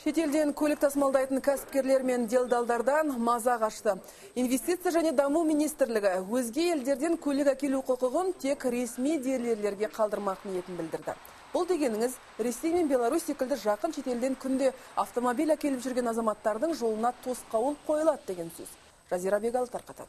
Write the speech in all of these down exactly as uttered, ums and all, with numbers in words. Шетелден көлік тасымалдайтын кәсіпкерлер мен делдалдардан маза қашты. Инвестиция және даму министрлігі өзге елдерден көлік әкелу құқығын тек ресми дилерлерге қалдырмақ ниетін білдірді. Бұл дегеніңіз Ресей мен Беларусь секілді жақын шетелден күнде автомобиль әкеліп жүрген азаматтардың жолына тосқауыл қойылады деген сөз. Жазира Бегалы тарқатады.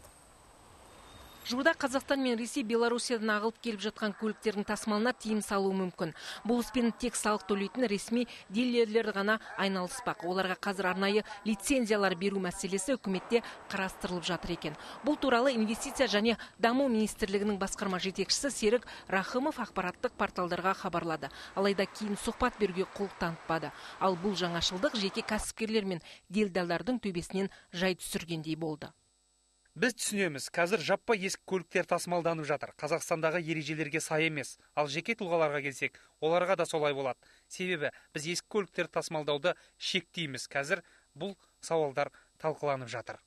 Жуырда Қазақстан мен Ресей Беларусиядан ағылып келіп жатқан көліктердің тасымалына тыйым салу мүмкін. Бұл іспен тек салық төлейтін ресми дилерлер ғана айналыспақ. Оларға қазір арнайы лицензиялар беру мәселесі үкіметте қарастырылып жатыр екен. Бұл туралы инвестиция және даму министрлігінің басқарма жетекшісі Серік Рахымов ақпараттық порталдарға хабарлады. Алайда кейін сұхбат беруге қол танытпады. Ал бұл жаңашылдық жеке кәсіпкерлер мен делдалдардың төбесінен жай түсіргендей болды. Біз түсінеміз, қазір жаппай ескі көліктер тасымалданып жатыр. Қазақстандағы ережелерге сай емес. Ал жеке тұлғаларға келсек, оларға да солай болады. Себебі біз ескі көліктер тасымалдауды шектейміз. Қазір бұл сауалдар талқыланып жатыр.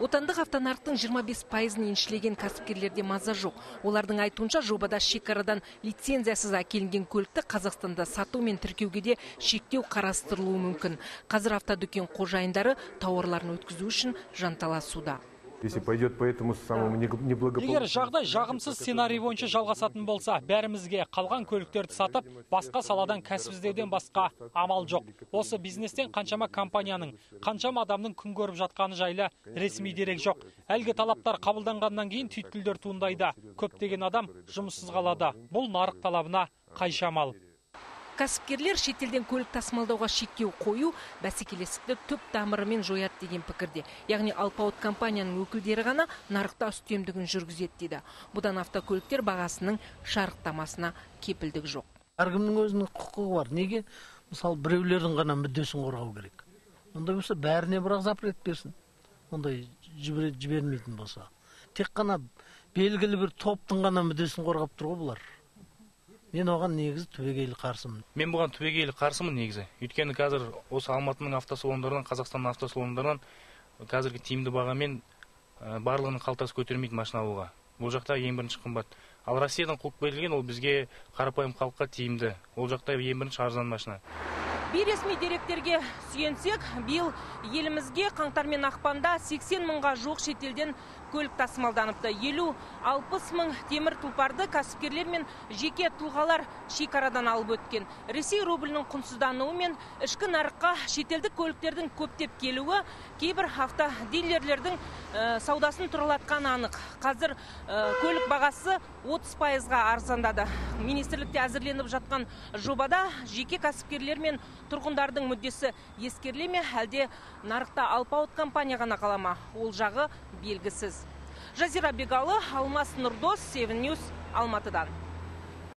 Отандық автонарықтың жиырма бес пайызын еншілеген кәсіпкерлерде маза жоқ. Олардың айтуынша жобада шекарадан лицензиясыз әкелінген көлікті Қазақстанда сату мен тіркеуге де шектеу қарастырылуы мүмкін. Қазір автодүкен қожайындары тауарларын өткізу үшін жанталасуда. Если пойдет по этому самому неблагополучному... Егер жағдай жағымсыз сценарий бойынша жалғасатын болса, бәрімізге қалған көліктерді сатып, басқа саладан кәсіп іздеуден басқа амал жоқ. Осы бизнестен қаншама компанияның, қаншама адамның күн көріп жатқаны жайлы ресми дерек жоқ. Әлгі талаптар қабылданғаннан кейін түйткілдер туындайды. Көптеген адам жұмыссыз қалады. Бұл нарық талабына қайшы амал. Кәсіпкерлер шетелден көлік тасымалдауға шектеу қою бәсекелестікті түп тамырымен жояды деген пікірде. Яғни алпауыт компанияның өкілдері ғана нарықта үстемдігін жүргізеді дейді. Бұдан автокөліктер бағасының шарықтамасына кепілдік жоқ. Әркімнің өзінің құқығы бар. Неге? Мысалы, біреулердің ғана мүддесін қорғау керек. Ондай болса, бәріне бірақ запрет берсін. Ондай жібермейтін болса. Тек қана белгілі бір топтың ғана мүддесін қорғап тұруы бұлар. Мен оған негізі түбегейлі қарсымын. Мен бұған түбегейлі қарсымын негізі. Өйткені қазір осы Алматының автосалондарынан, Қазақстанның автосалондарынан қазіргі тиімді бағамен барлығының қалтасы көтермейді машина алуға. Бұл жақта ең бірінші қымбат. Ал Россиядан құлып берілген ол бізге қарапайым халыққа тиімді. Ол жақта ең бірінші арзан машина. Бейресми деректерге сүйенсек, биыл елімізге қаңтар мен ақпанда сексен мыңға жоқ шетелден көлік тасымалданыпты. елуден алпыс мың темір тұлпарды кәсіпкерлер мен жеке тұлғалар шекарадан алып өткен. Ресей рублінің құнсыздануы мен ішкі нарыққа шетелдік көліктердің көптеп келуі кейбір автодилерлердің ә, саудасын тұралатқан анық. Қазір ә, көлік бағасы отыз пайызға арзандады. Министрлікте әзірленіп жатқан жобада жеке кәсіпкерлер мен тұрғындардың мүддесі ескеріле ме, әлде нарықта алпауыт компания ғана қала ма? Ол жағы белгісіз. Жазира Бегалы, Алмас Нурдос, севен ньюс, Алматыдан.